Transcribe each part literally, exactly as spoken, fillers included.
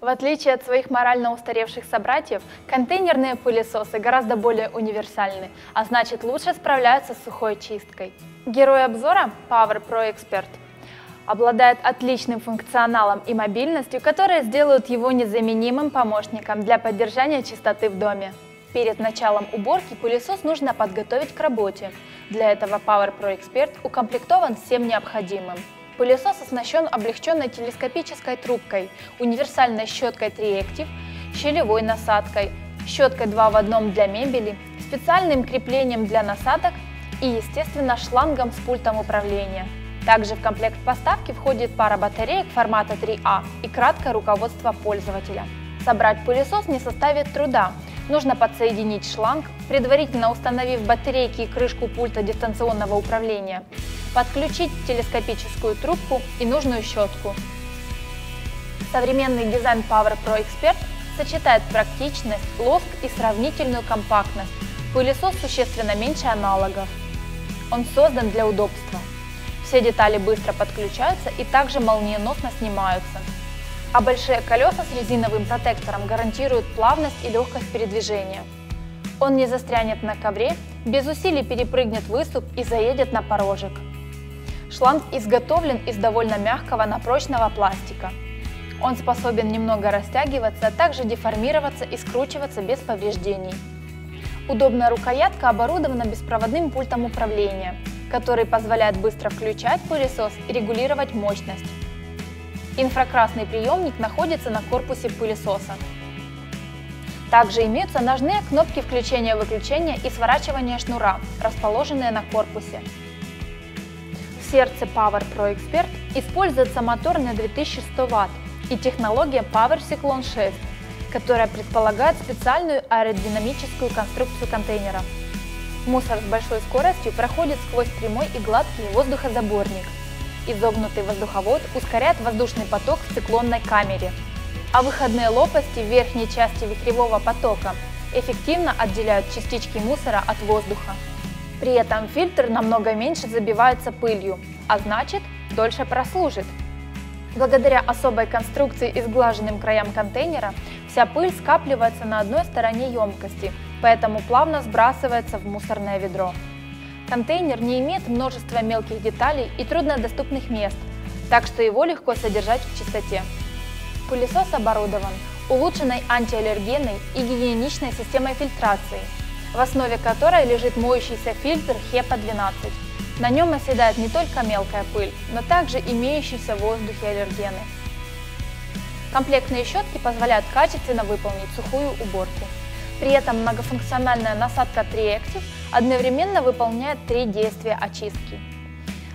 В отличие от своих морально устаревших собратьев, контейнерные пылесосы гораздо более универсальны, а значит лучше справляются с сухой чисткой. Герой обзора PowerPro Expert обладает отличным функционалом и мобильностью, которые сделают его незаменимым помощником для поддержания чистоты в доме. Перед началом уборки пылесос нужно подготовить к работе. Для этого PowerPro Expert укомплектован всем необходимым. Пылесос оснащен облегченной телескопической трубкой, универсальной щеткой TriActive, щелевой насадкой, щеткой два в одном для мебели, специальным креплением для насадок и, естественно, шлангом с пультом управления. Также в комплект поставки входит пара батареек формата три А и краткое руководство пользователя. Собрать пылесос не составит труда. Нужно подсоединить шланг, предварительно установив батарейки и крышку пульта дистанционного управления, подключить телескопическую трубку и нужную щетку. Современный дизайн PowerPro Expert сочетает практичность, лоск и сравнительную компактность. Пылесос существенно меньше аналогов. Он создан для удобства. Все детали быстро подключаются и также молниеносно снимаются. А большие колеса с резиновым протектором гарантируют плавность и легкость передвижения. Он не застрянет на ковре, без усилий перепрыгнет выступ и заедет на порожек. Шланг изготовлен из довольно мягкого, но прочного пластика. Он способен немного растягиваться, а также деформироваться и скручиваться без повреждений. Удобная рукоятка оборудована беспроводным пультом управления, который позволяет быстро включать пылесос и регулировать мощность. Инфракрасный приемник находится на корпусе пылесоса. Также имеются ножные кнопки включения-выключения и сворачивания шнура, расположенные на корпусе. В сердце PowerPro Expert используется мотор на две тысячи сто ватт и технология Power Cyclone шесть, которая предполагает специальную аэродинамическую конструкцию контейнера. Мусор с большой скоростью проходит сквозь прямой и гладкий воздухозаборник. Изогнутый воздуховод ускоряет воздушный поток в циклонной камере, а выходные лопасти в верхней части вихревого потока эффективно отделяют частички мусора от воздуха. При этом фильтр намного меньше забивается пылью, а значит, дольше прослужит. Благодаря особой конструкции и сглаженным краям контейнера вся пыль скапливается на одной стороне емкости, поэтому плавно сбрасывается в мусорное ведро. Контейнер не имеет множества мелких деталей и труднодоступных мест, так что его легко содержать в чистоте. Пылесос оборудован улучшенной антиаллергенной и гигиеничной системой фильтрации, в основе которой лежит моющийся фильтр хепа двенадцать. На нем оседает не только мелкая пыль, но также имеющиеся в воздухе аллергены. Комплектные щетки позволяют качественно выполнить сухую уборку. При этом многофункциональная насадка TriActive одновременно выполняет три действия очистки.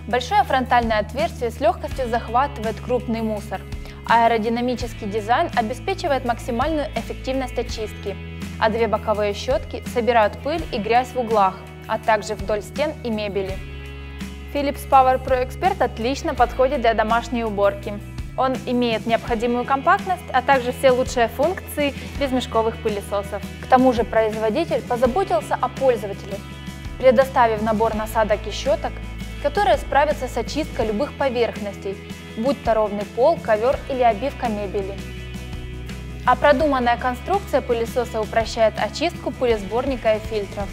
Большое фронтальное отверстие с легкостью захватывает крупный мусор. Аэродинамический дизайн обеспечивает максимальную эффективность очистки, а две боковые щетки собирают пыль и грязь в углах, а также вдоль стен и мебели. Philips PowerPro Expert отлично подходит для домашней уборки. Он имеет необходимую компактность, а также все лучшие функции безмешковых пылесосов. К тому же производитель позаботился о пользователе, предоставив набор насадок и щеток, которые справятся с очисткой любых поверхностей, будь то ровный пол, ковер или обивка мебели. А продуманная конструкция пылесоса упрощает очистку пылесборника и фильтров.